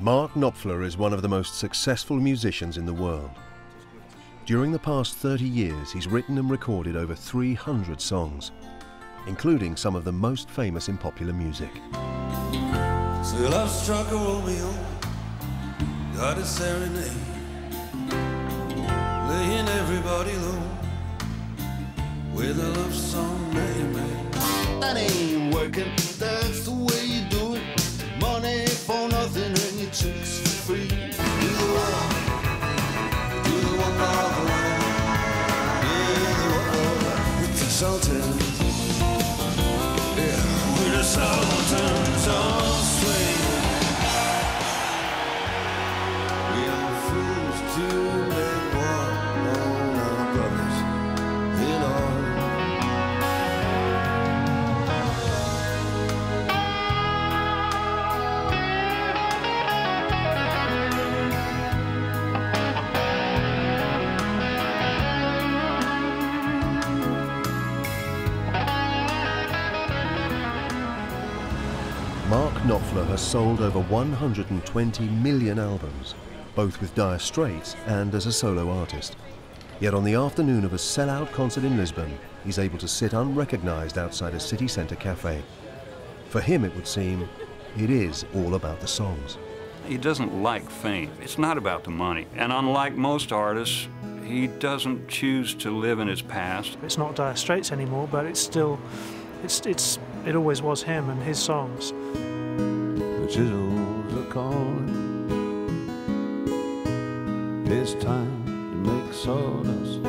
Mark Knopfler is one of the most successful musicians in the world. During the past 30 years, he's written and recorded over 300 songs, including some of the most famous in popular music. Still I've struck a Romeo, got a serenade, laying everybody low, with a love song they made. That ain't working, that's the way you do it. Money for nothing and your chicks for free. Do the walk of the line. With the Sultan, yeah, with the Sultan's on swing. We are fools to make war on our brothers in arms. Mark Knopfler has sold over 120 million albums, both with Dire Straits and as a solo artist. Yet on the afternoon of a sell-out concert in Lisbon, he's able to sit unrecognised outside a city centre cafe. For him, it would seem, it is all about the songs. He doesn't like fame. It's not about the money. And unlike most artists, he doesn't choose to live in his past. It's not Dire Straits anymore, but it's still... It always was him and his songs. The chisels are calling. It's time to make sawdust.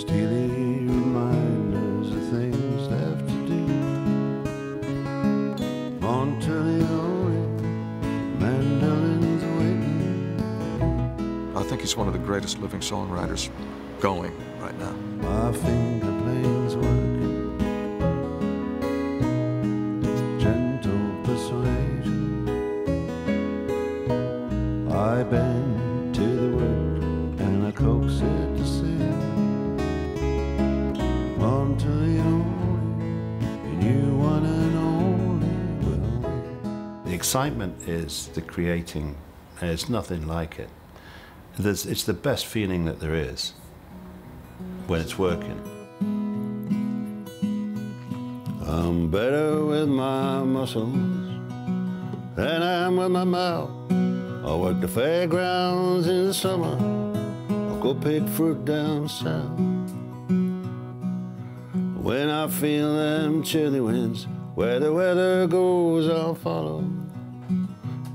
Steely reminders of things left to do. Monteleone, mandolin's waiting. I think he's one of the greatest living songwriters going right now. My finger planes work. I bend to the wood and I coax it to sit on to the only, and you one and only will. The excitement is the creating, and it's nothing like it. It's the best feeling that there is when it's working. I'm better with my muscles than I am with my mouth. I work the fairgrounds in the summer, I go pick fruit down south. When I feel them chilly winds, where the weather goes, I'll follow.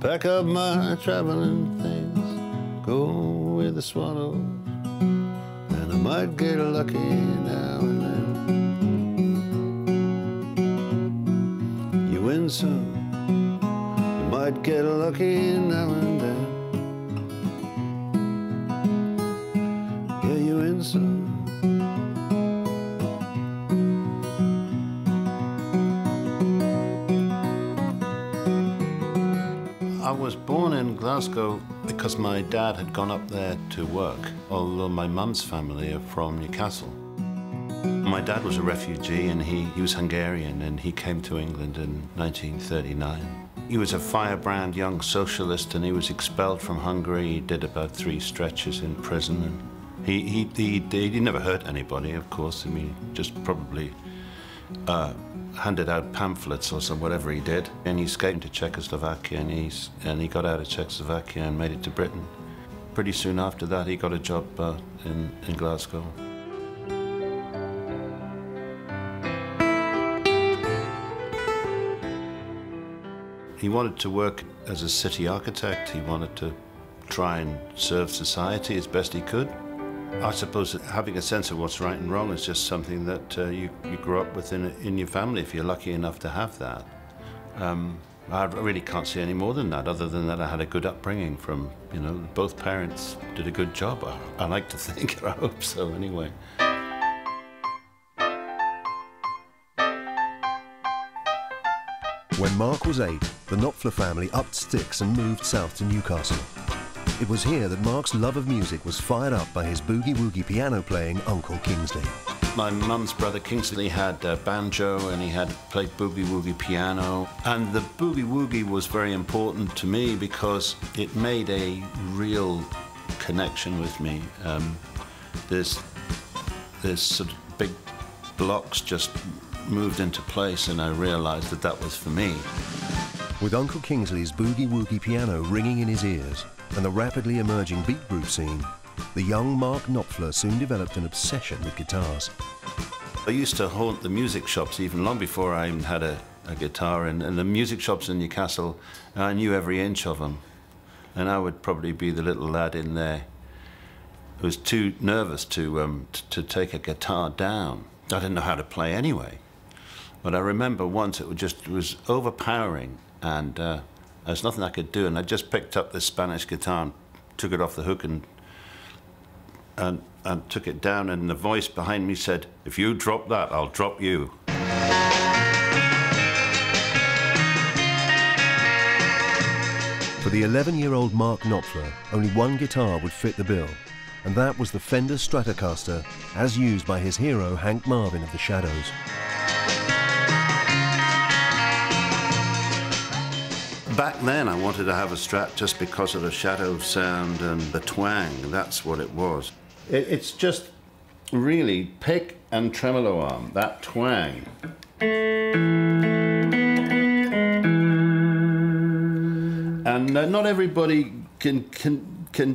Pack up my traveling things, go with the swallows, and I might get lucky now and then. You win some, you might get lucky now and then. I was born in Glasgow because my dad had gone up there to work, although my mum's family are from Newcastle. My dad was a refugee and he was Hungarian, and he came to England in 1939. He was a firebrand young socialist, and he was expelled from Hungary. He did about 3 stretches in prison. And he never hurt anybody, of course. I mean, just probably handed out pamphlets or some, whatever he did. And he escaped to Czechoslovakia, and he got out of Czechoslovakia and made it to Britain. Pretty soon after that, he got a job in Glasgow. He wanted to work as a city architect. He wanted to try and serve society as best he could. I suppose that having a sense of what's right and wrong is just something that you grow up with in your family, if you're lucky enough to have that. I really can't see any more than that, other than that I had a good upbringing from, you know, both parents did a good job. I like to think, I hope so anyway. When Mark was 8, the Knopfler family upped sticks and moved south to Newcastle. It was here that Mark's love of music was fired up by his boogie-woogie piano-playing uncle Kingsley. My mum's brother Kingsley had a banjo and he had played boogie-woogie piano. And the boogie-woogie was very important to me because it made a real connection with me. This sort of big blocks just moved into place and I realised that that was for me. With Uncle Kingsley's boogie-woogie piano ringing in his ears, and the rapidly emerging beat group scene, the young Mark Knopfler soon developed an obsession with guitars. I used to haunt the music shops even long before I even had a guitar, and the music shops in Newcastle, I knew every inch of them. And I would probably be the little lad in there who was too nervous to take a guitar down. I didn't know how to play anyway. But I remember once it was overpowering, and there's nothing I could do, and I just picked up this Spanish guitar and took it off the hook and took it down, and the voice behind me said, "If you drop that, I'll drop you." For the 11-year-old Mark Knopfler, only one guitar would fit the bill, and that was the Fender Stratocaster, as used by his hero Hank Marvin of the Shadows. Back then, I wanted to have a Strat just because of the shadow sound and the twang. That's what it was. It's just really pick and tremolo arm, that twang. And not everybody can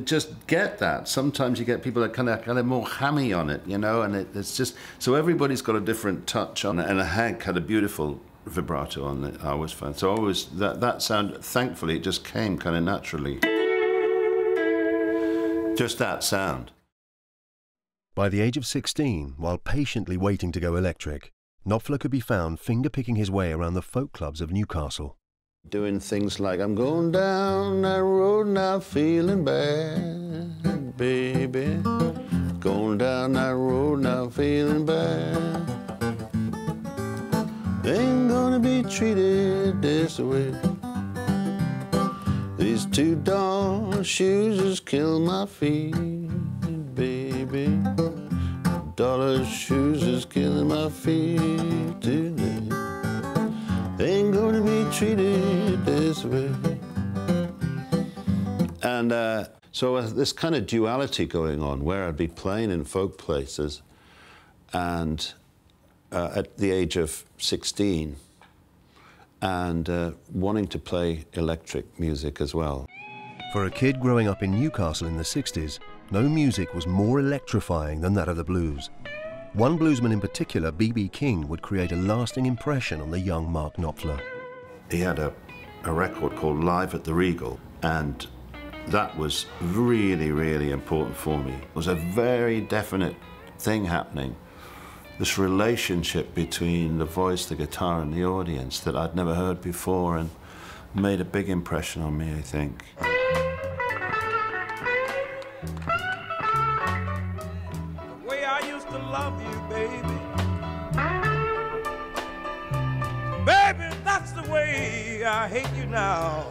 just get that. Sometimes you get people that kind of more hammy on it, you know, and it's just... So everybody's got a different touch on it, and Hank had a beautiful vibrato on it, I always found. So always that sound, thankfully, it just came kind of naturally. Just that sound. By the age of 16, while patiently waiting to go electric, Knopfler could be found finger-picking his way around the folk clubs of Newcastle. Doing things like, "I'm going down that road now feeling bad, baby. Going down that road now feeling bad. Ain't gonna be treated this way. These two darn shoes just kill my feet, baby. Dollar shoes just killing my feet today. Ain't gonna be treated this way." And so this kind of duality going on, where I'd be playing in folk places and at the age of 16, and wanting to play electric music as well. For a kid growing up in Newcastle in the 60s, no music was more electrifying than that of the blues. One bluesman in particular, B.B. King, would create a lasting impression on the young Mark Knopfler. He had a record called Live at the Regal, and that was really, really important for me. It was a very definite thing happening. This relationship between the voice, the guitar, and the audience that I'd never heard before, and made a big impression on me, I think. The way I used to love you, baby. Baby, that's the way I hate you now.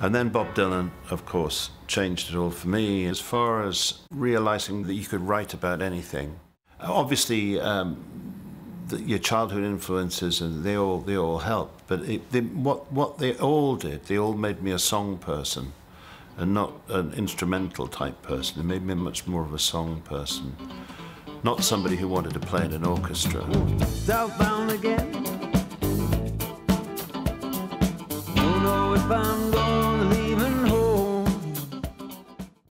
And then Bob Dylan, of course, changed it all for me as far as realising that you could write about anything. Obviously, your childhood influences, and they all helped, but what they all did, they all made me a song person and not an instrumental type person. It made me much more of a song person, not somebody who wanted to play in an orchestra. Southbound again, don't know if I'm going.